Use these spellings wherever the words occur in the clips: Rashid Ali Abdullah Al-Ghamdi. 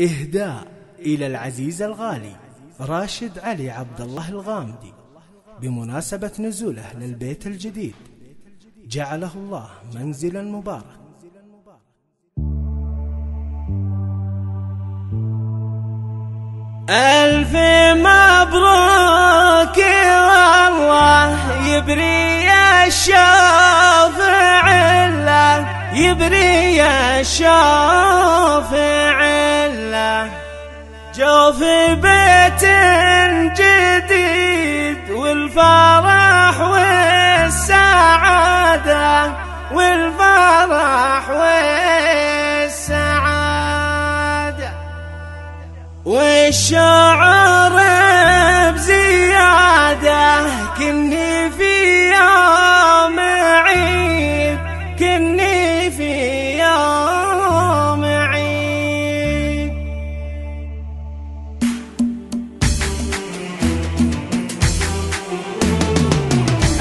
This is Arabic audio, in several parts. إهداء إلى العزيز الغالي راشد علي عبد الله الغامدي بمناسبة نزوله للبيت الجديد جعله الله منزلا مباركا. ألف مبروك والله يبري الشافع له يبري الشافع له جوف بيت جديد والفرح والسعادة والفرح والسعادة والشعور بزيادة كني في يوم عيد كني في يوم عيد.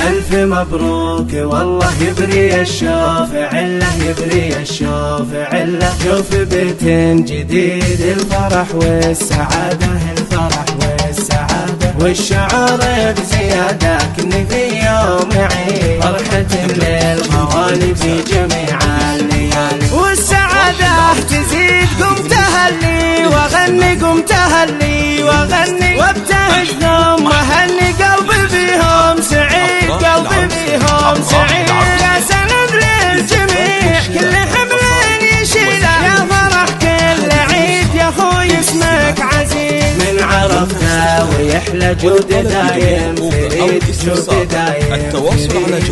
ألف مبروك والله يبري الشافع له يبري الشافع له شوف بيت جديد الفرح والسعادة الفرح والسعادة والشعور بزيادة كني في يوم عيد فرحة للغوالي في جميع الليالي والسعادة تزيد قم تهلي وغني قم تهلي وغني وابتهج ثم هني قلبي بيهم سعيد قلبي بيهم سعيد يا سند للجميع كل حمل يشيله يا فرح كل عيد يا خوي اسمك عزيز من عرفنا ويحلى جود دايم فريد جود دايم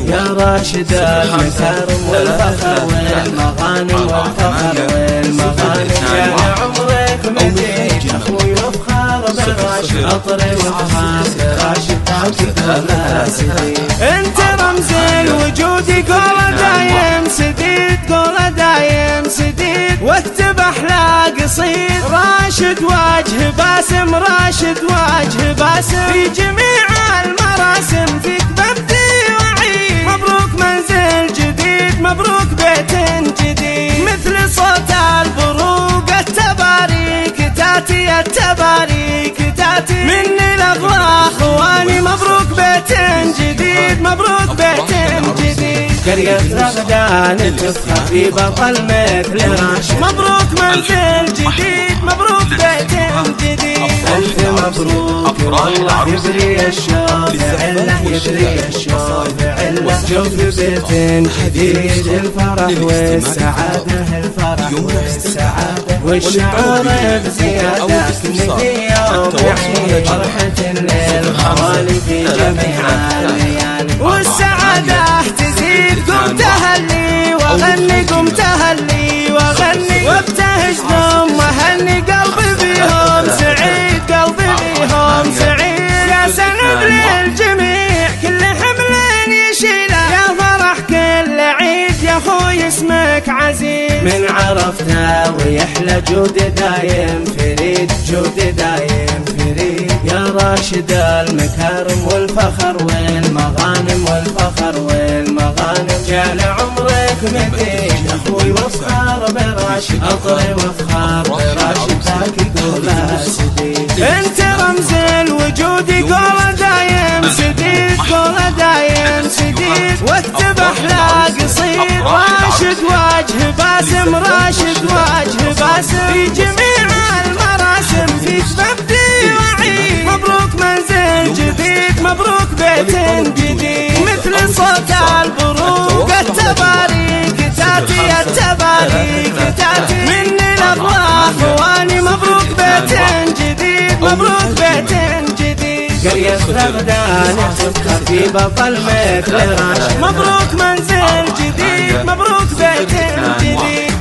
يا راشد المسار والفخر والمغانم والفخر والمغانم يا عمرك مزيد يا خوي وفخار براشد اطري وافهام براشد انت رمز الوجود قول دايم سديد قول دايم سديد واكتب احلى قصيد راشد واجه باسم راشد واجه باسم في جميع المراسم فيك ببدي وعيد مبروك منزل جديد مبروك بيت جديد مثل صوت البروق التباريك تاتي التباريك تاتي مني لغلا اخواني مبروك بيت جديد مبروك بيت جديد قرية رغدان تفخر في بطل مثل راشد مبروك منزل جديد مبروك بيت جديد. ألف مبروك والله يبري الشافع له يبري الشافع له شوف بيت جديد الفرح والسعادة الفرح والسعادة والشعور بزيادة في يوم عيد فرحة للغوالي في جميع الليالي والسعادة تزيد قم تهلي وغني قم تهلي وغني وابتهج ثم هني قلبي بيهم سعيد قلبي بيهم سعيد يا سند للجميع كل حمل يشيله يا فرح كل عيد يا خوي اسمك عزيز من عرفته ويحلى جود دايم فريد جود دايم فريد يا راشد المكارم والفخر والمغانم والفخر والمغانم جعل عمرك مدين اخوي وفخار براشد اطري وفخار براشد ذاك الدولة سديد انت رمز الوجود قول دايم سديد قول دايم سديد واكتب احلى قصيد راشد واجه باسم راشد واجه باسم في جميع المراسم فيك ببدي وعيد مبروك منزل جديد مبروك بيت جديد مثل صوت البروق التباريك تاتي التباريك تاتي مني لغلا اخواني مبروك بيت جديد مبروك بيت جديد قرية رغدان تفخر في بطل مثل راشد مبروك منزل جديد مبروك بيت جديد